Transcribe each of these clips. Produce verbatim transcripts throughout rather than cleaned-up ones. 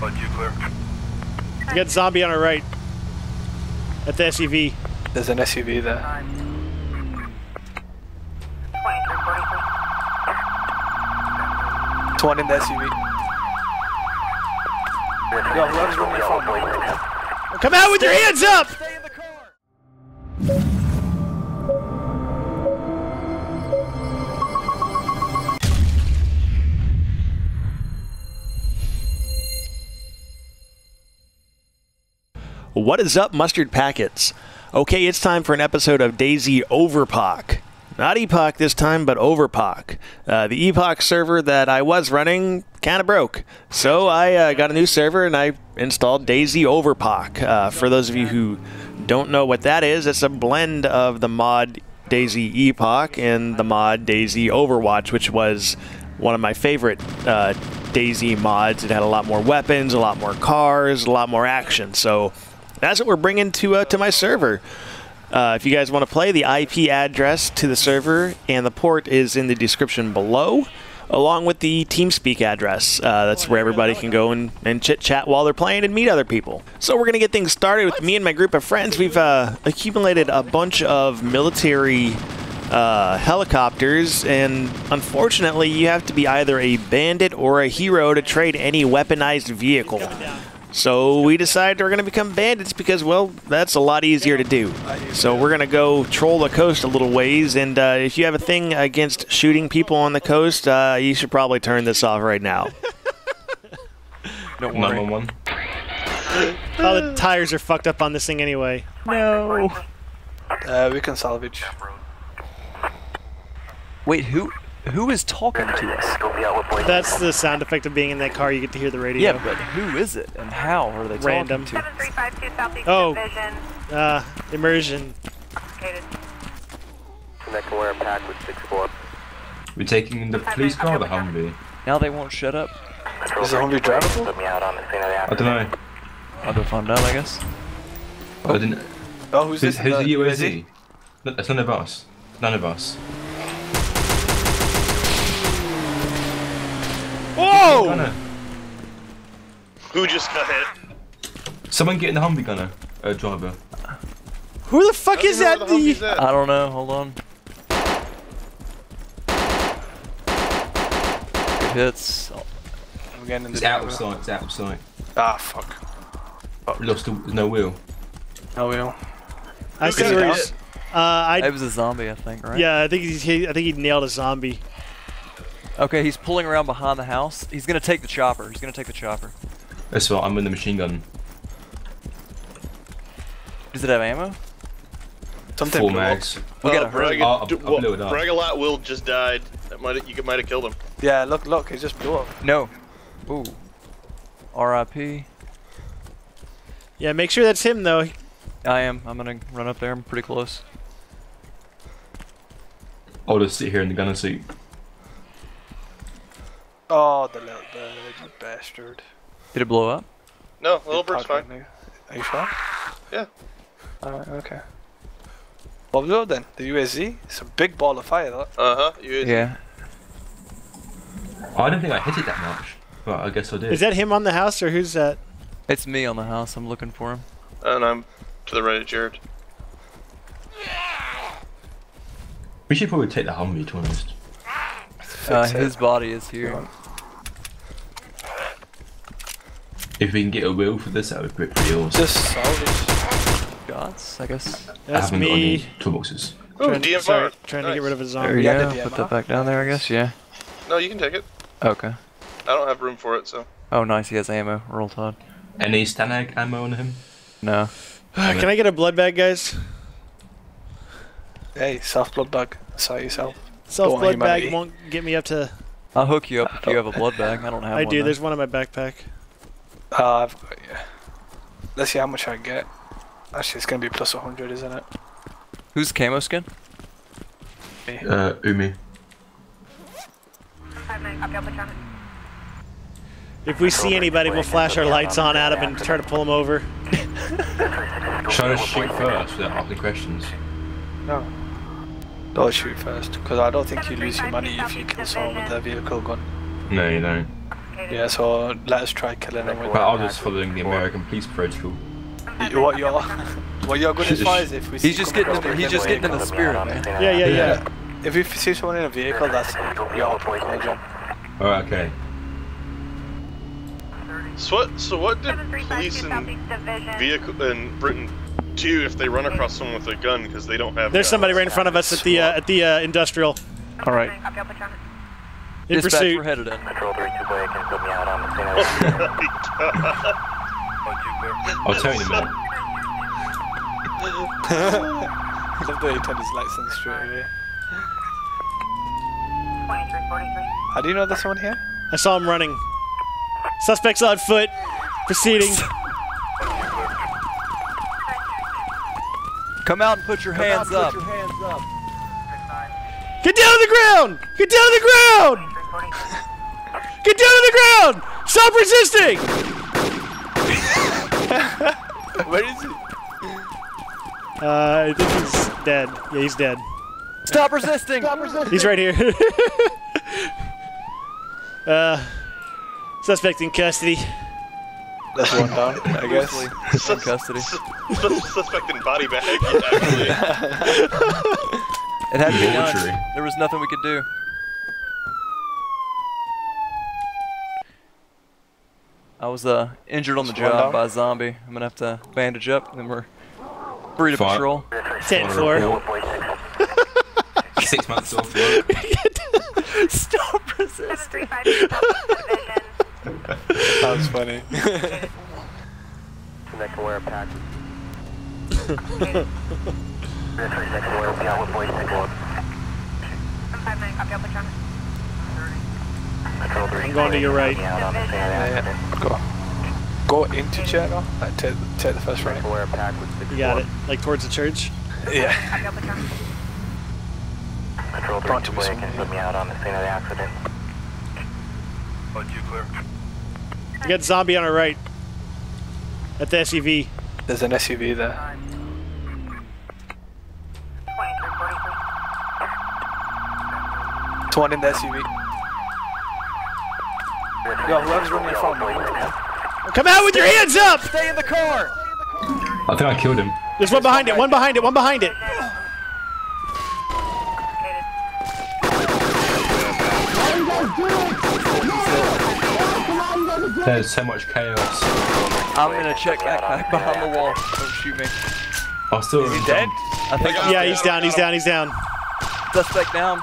But you clear. We got zombie on our right. At the S U V. There's an S U V there. It's one in the S U V. Yo, come out with your hands up! What is up, mustard packets? Okay, it's time for an episode of DayZ Overpoch. Not Epoch this time, but Overpoch. Uh, the Epoch server that I was running kind of broke. So I uh, got a new server and I installed DayZ Overpoch. Uh, for those of you who don't know what that is, it's a blend of the mod DayZ Epoch and the mod DayZ Overwatch, which was one of my favorite uh, DayZ mods. It had a lot more weapons, a lot more cars, a lot more action. So that's what we're bringing to uh, to my server. Uh, if you guys want to play, the I P address to the server and the port is in the description below, along with the TeamSpeak address. Uh, that's where everybody can go and, and chit-chat while they're playing and meet other people. So we're going to get things started with me and my group of friends. We've uh, accumulated a bunch of military uh, helicopters, and unfortunately you have to be either a bandit or a hero to trade any weaponized vehicle. So we decided we're going to become bandits because, well, that's a lot easier to do. So we're going to go troll the coast a little ways, and uh, if you have a thing against shooting people on the coast, uh, you should probably turn this off right now. Don't worry. Number one. Oh, the tires are fucked up on this thing anyway. No. Uh, we can salvage. Wait, who... Who is talking to us? That's the sound effect of being in that car. You get to hear the radio. Yeah, but who is it and how are they Random. talking to us? Oh, uh, immersion. We're taking the police car or the Humvee? Now they won't shut up. Is the Humvee drivable? I don't know. I'll go find out, I guess. Oh, I didn't... oh who's, who's this? Who's the U A Z? It's none of us. None of us. Whoa! Gunner. Who just got hit? Someone getting the Humvee gunner, uh, driver. Who the fuck is that? The the... I don't know. Hold on. Good hits. I'm getting in the it's out of sight. It's out of sight. Ah, fuck. fuck. Lost a, no wheel. No wheel. I see where he's. Uh, I. It was a zombie, I think, right? Yeah, I think he's. He, I think he nailed a zombie. Okay, he's pulling around behind the house. He's gonna take the chopper. He's gonna take the chopper. That's what I'm in the machine gun. Does it have ammo? Something. Four mags. We got a brag. Bragalot will just died. That might you might have killed him. Yeah, look, look, he just blew up. No. Ooh. R I P. Yeah, make sure that's him though. I am. I'm gonna run up there. I'm pretty close. I'll just sit here in the gunner seat. Oh, the little bird, you bastard. Did it blow up? No, little bird's fine. Nigga. Are you sure? Yeah. Alright, okay. What was it then? The U A Z? It's a big ball of fire, though. Uh-huh, U A Z. Yeah. Oh, I don't think I hit it that much, but I guess I did. Is that him on the house, or who's that? It's me on the house. I'm looking for him. And I'm to the right of Jared. We should probably take the Humvee, to be honest. Uh, his body is here. If we can get a wheel for this, that would be pretty awesome. Just salvage shots, I guess. That's I me. Toolboxes. Oh, D M R. Sorry, trying nice. to get rid of a zombie. There you go. Put that back down there, I guess. Yeah. No, you can take it. Okay. I don't have room for it, so. Oh, nice. He has ammo. Roll Todd. Any Stanag ammo on him? No. Can I get a blood bag, guys? Hey, self blood bag. Sorry, yourself. Self blood bag won't get me up to. I'll hook you up if you have a blood bag. I don't have I one. I do. Though. There's one in my backpack. Uh, I've got yeah. Let's see how much I get. Actually, it's gonna be plus one hundred, isn't it? Who's camo skin? Me. Uh, Umi. If we see anybody, we'll flash our lights on at him and try to pull him over. Try to shoot first without asking questions. No. Don't shoot first, because I don't think you lose your money if you kill someone with their vehicle gun. No, you don't. Yeah, so let us try killing him. Well, I'll just following the American police protocol. What you're, what you're good advise if we see? He's just getting, the, he's just getting in the spirit, man. Yeah, yeah, yeah, yeah. If you see someone in a vehicle, that's your protocol. Oh, okay. So what, so what did police in vehicle in Britain do if they run across someone with a gun because they don't have? There's guns? Somebody right in front of us at the uh, at the uh, industrial. All right. In dispatch, pursuit. We're headed in. I'll tell you in a minute. I love that he turned his lights on the street over here. How do you know this one here? I saw him running. Suspects on foot. Proceeding. Come out and put your Come hands out and up. Put your hands up. Get down to the ground! Get down to the ground! Get down to the ground! Stop resisting! Where is he? Uh, I think he's dead. Yeah, he's dead. Stop resisting! Stop resisting! He's right here. uh, suspect in custody. That's one down, I guess. Sus in custody. Sus suspect in body bag. It had to be done. There was nothing we could do. I was uh, injured on the job by a zombie. I'm gonna have to bandage up, and then we're free to Five. patrol. ten four. Six months off work. Stop resisting. That was funny. I'm going to your right. Yeah, go. Go into Chernarus. Like, take, take the first right. You got it. Like towards the church? Yeah. Control three two way can put me out on the scene of the accident. You got zombie on our right. At the S U V. There's an S U V there. It's one in the S U V. Yo, whoever's running your phone, man. Come out with your hands up! Stay in the car! I think I killed him. There's one behind it, one behind it, one behind it. There's so much chaos. I'm gonna check that back behind the wall. Don't shoot me. I'll still Is he dead? I think yeah, yeah, he's down, he's down, he's down. Suspect down.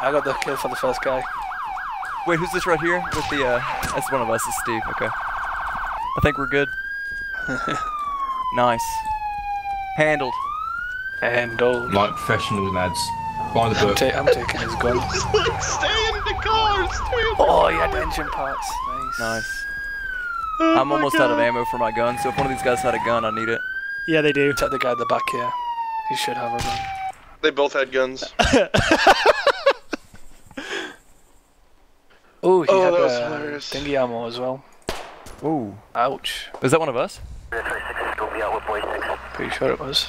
I got the kill for the first guy. Wait, who's this right here? With the uh that's one of us, it's Steve, okay. I think we're good. Nice. Handled. Handled. Like professional lads. Behind the book. I'm, I'm taking his gun. Like, stay in the car! Stay in the car! Oh, he had engine parts. Nice. Nice. Oh I'm almost God. out of ammo for my gun, so if one of these guys had a gun, I need it. Yeah, they do. Check the guy at the back here. He should have a gun. They both had guns. Ooh, he oh, had a uh, thingy ammo as well. Ooh. Ouch. Is that one of us? Pretty sure it was.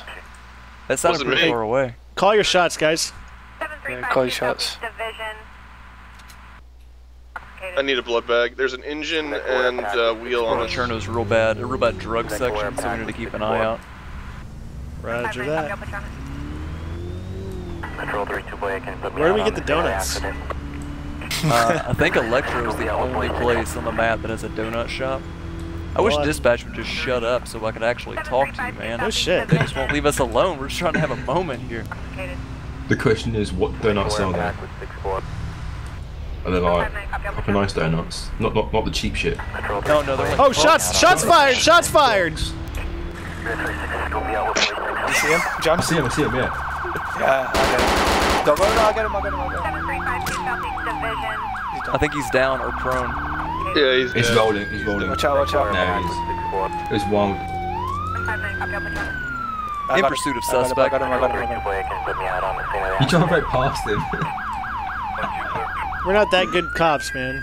That sounded pretty me. far away. Call your shots, guys. Yeah, call your shots. I need a blood bag. There's an engine and uh, wheel on it. Chernarus real bad, a real bad drug section, so we need to keep an eye out. Roger that. Where do we get the donuts? uh, I think Elektro is the only place on the map that has a donut shop. I wish dispatch would just shut up so I could actually talk to you, man. No shit. They just won't leave us alone. We're just trying to have a moment here. The question is, what donuts sell there? Are they like proper nice donuts? Not not not the cheap shit. No, no, they're like oh, shots! Shots fired! Shots fired! You see him? Jump. I see him. I see him. Yeah. Yeah. I got him. I got him. I got him. I think he's down or prone. Yeah, he's, he's rolling, he's rolling. Watch out, watch out. No, he's... There's one. In pursuit of suspect. You jumped right past him. We're not that good cops, man.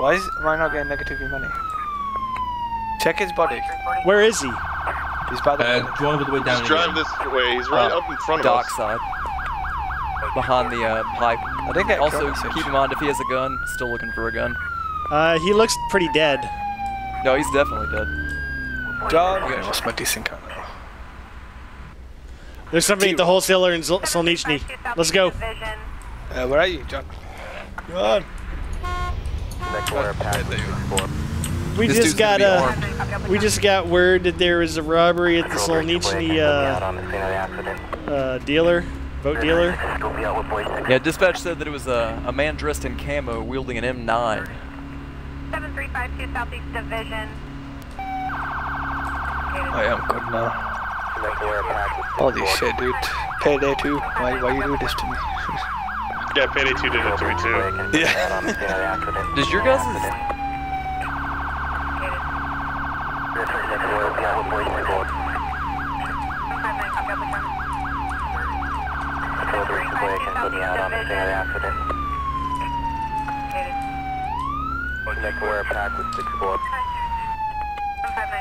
Why is Ryan not getting negative money? Check his body. Where is he? He's by the uh, drive all the way down. He's driving this way, he's right uh, up in front of us. Dockside. Behind the uh, pipe. I think I also keep him on if he has a gun. Still looking for a gun. Uh, he looks pretty dead. No, he's definitely dead. Dog. Yeah, what's my decent gun? There's somebody Dude. at the wholesaler in Solnichny. Let's go. Uh, where are you, John? Come on. We this just got uh, we just got word that there was a robbery at the Solnichny uh, uh, dealer, boat dealer. Yeah, dispatch said that it was a, a man dressed in camo wielding an M nine. seven three five two Southeast Division. I am good now. Holy shit, dude. Payday two, why, why you do this to me? Yeah, Payday two did it to me too. Yeah. Does your guys...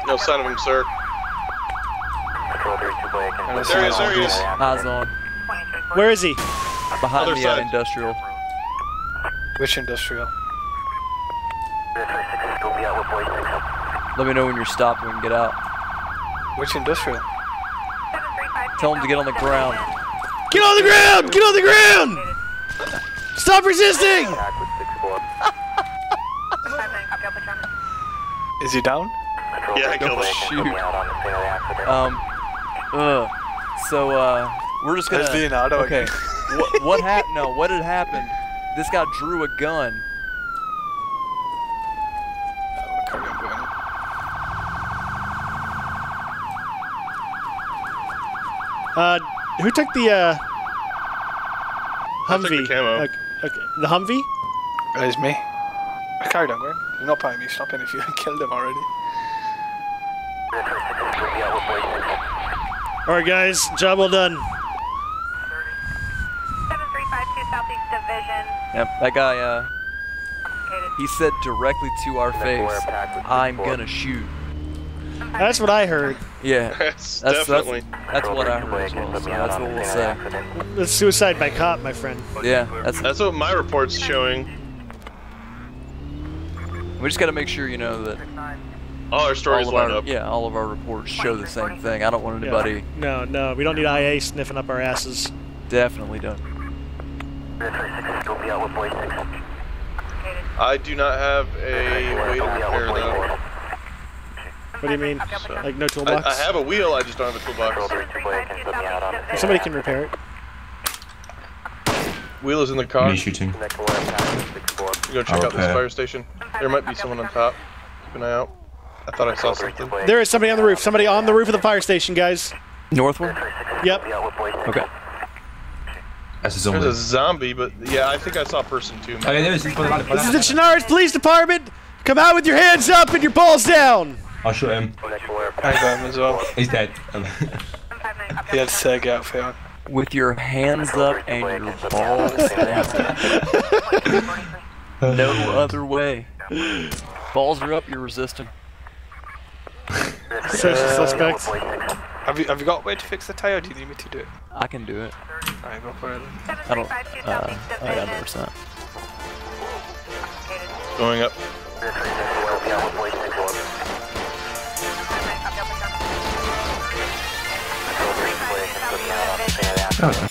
No sign of him, sir. There he is, there he is. Eyes on. Where is he? Behind Other me side. At industrial. Which industrial? Let me know when you're stopped, we can get out. Which industrial? Tell him to get on the ground. Get on the ground! Get on the ground! Stop resisting! Is he down? Yeah, I killed him. Shoot. Um. Ugh. So, uh, we're just gonna... There's Leonardo okay. what what happened? No, what had happened? This guy drew a gun. Uh, who took the, uh... Humvee? I took the camo. Okay, okay. The Humvee? That is me. I carried on, man. You're not paying me. Stop it if you killed him already. Alright guys, job well done. seven three five two Southeast Division. Yep, that guy, uh, he said directly to our face, I'm gonna shoot. That's what I heard. Yeah, that's, that's definitely. That's, that's what I heard as well, so that's what we'll say. That's suicide by cop, my friend. Yeah, that's, that's what my report's showing. We just gotta make sure you know that... All our stories all line our, up. Yeah, all of our reports show the same thing. I don't want anybody... Yeah. No, no, we don't need I A sniffing up our asses. Definitely don't. I do not have a way to repair that. What do you mean? So, like no toolbox? I, I have a wheel, I just don't have a toolbox. If somebody can repair it. Wheel is in the car. Me shooting. Go check okay. out this fire station. There might be someone on top. Keep an eye out. I thought I saw something. There is somebody on the roof. Somebody on the roof of the fire station, guys. Northward? Yep. Okay. That's a zombie. There's a zombie, but yeah, I think I saw a person too. Okay, this is the Chernarus Police Department. Come out with your hands up and your balls down. I'll shoot him. I got him as well. He's dead. He had a sag outfit on. With your hands up and your balls down. No other way. Balls are up, you're resisting. Social suspects. Have you have you got a way to fix the tire? Or do you need me to do it? I can do it. Alright, go for it. I don't. Uh, I got one hundred percent. Going up. Oh.